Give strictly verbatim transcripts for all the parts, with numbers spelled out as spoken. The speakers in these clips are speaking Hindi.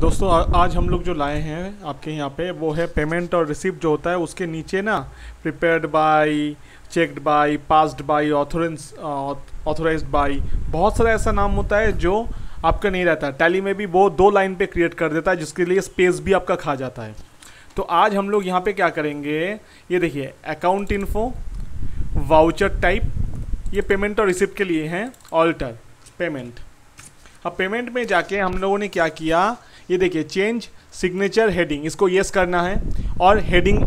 दोस्तों आज हम लोग जो लाए हैं आपके यहाँ पे वो है पेमेंट और रिसिप्ट जो होता है, उसके नीचे ना prepared by, checked by, passed by, ऑथोरेंस ऑथोराइज्ड बाई, बहुत सारा ऐसा नाम होता है जो आपका नहीं रहता। टैली में भी वो दो लाइन पे क्रिएट कर देता है जिसके लिए स्पेस भी आपका खा जाता है। तो आज हम लोग यहाँ पे क्या करेंगे, ये देखिए अकाउंट इन्फो, वाउचर टाइप, ये पेमेंट और रिसिप्ट के लिए हैं, ऑल्टर पेमेंट। अब पेमेंट में जाके हम लोगों ने क्या किया, ये देखिए चेंज सिग्नेचर हेडिंग, इसको येस करना है। और heading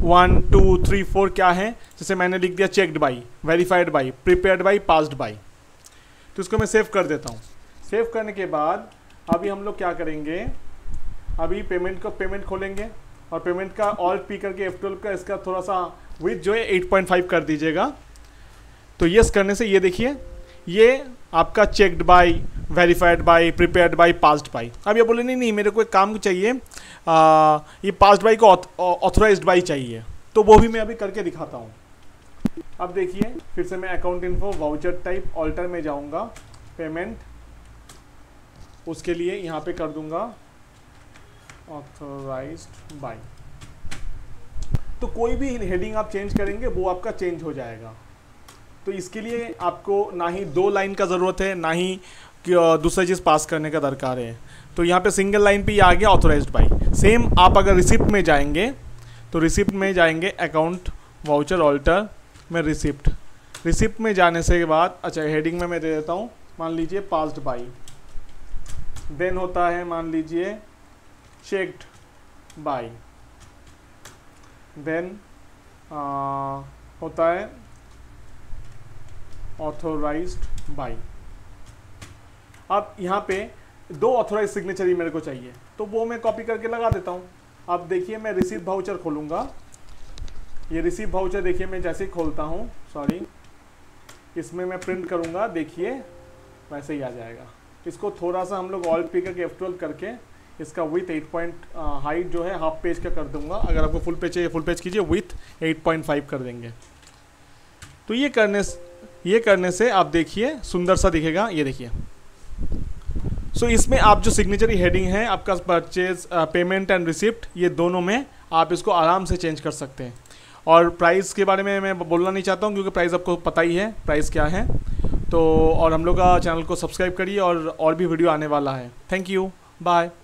one two three four क्या है, जैसे मैंने लिख दिया checked by, verified by, prepared by, passed by. तो इसको मैं सेव कर देता हूँ। सेव करने के बाद अभी हम लोग क्या करेंगे, अभी पेमेंट को पेमेंट खोलेंगे और पेमेंट का ऑल्ट पी करके एफ ट्वेल्व का इसका थोड़ा सा विथ जो है एट पॉइंट फाइव कर दीजिएगा। तो येस करने से ये देखिए ये आपका checked by, verified by, prepared by, passed by. अब ये बोले नहीं नहीं मेरे को एक काम चाहिए, आ, ये पास्ड बाई को ऑथोराइज्ड बाई चाहिए, तो वो भी मैं अभी करके दिखाता हूँ। अब देखिए फिर से मैं account info, voucher type, alter में जाऊँगा, पेमेंट, उसके लिए यहाँ पे कर दूँगा ऑथोराइज्ड बाई। तो कोई भी हेडिंग आप चेंज करेंगे वो आपका चेंज हो जाएगा। तो इसके लिए आपको ना ही दो लाइन का ज़रूरत है, ना ही दूसरी चीज़ पास करने का दरकार है। तो यहाँ पे सिंगल लाइन पे ये आ गया ऑथोराइज्ड बाई। सेम आप अगर रिसिप्ट में जाएंगे तो रिसिप्ट में जाएंगे अकाउंट, वाउचर, ऑल्टर में रिसिप्ट। रिसिप्ट में जाने से बाद अच्छा हेडिंग में मैं दे देता हूँ, मान लीजिए पास्ड बाई, देन होता है मान लीजिए चेक्ड बाई, देन होता है ऑथोराइज्ड बाई। अब यहाँ पे दो ऑथोराइज सिग्नेचर ही मेरे को चाहिए, तो वो मैं कॉपी करके लगा देता हूँ। अब देखिए मैं रिसीव वाउचर खोलूँगा, ये रिसीव वाउचर देखिए मैं जैसे ही खोलता हूँ, सॉरी इसमें मैं प्रिंट करूँगा, देखिए वैसे ही आ जाएगा। इसको थोड़ा सा हम लोग ऑल्ट पी करके एफ ट्वेल्व करके इसका विथ एट पॉइंट हाइट जो है हाफ पेज का कर दूँगा। अगर आपको फुल पेज चाहिए फुल पेज कीजिए, विथ एट पॉइंट फाइव कर देंगे। तो ये करने ये करने से आप देखिए सुंदर सा दिखेगा, ये देखिए। सो so, इसमें आप जो सिग्नेचरी हेडिंग है आपका परचेज, पेमेंट एंड रिसिप्ट, ये दोनों में आप इसको आराम से चेंज कर सकते हैं। और प्राइस के बारे में मैं बोलना नहीं चाहता हूँ क्योंकि प्राइस आपको पता ही है प्राइस क्या है। तो और हम लोग का चैनल को सब्सक्राइब करिए और और भी वीडियो आने वाला है। Thank you, bye.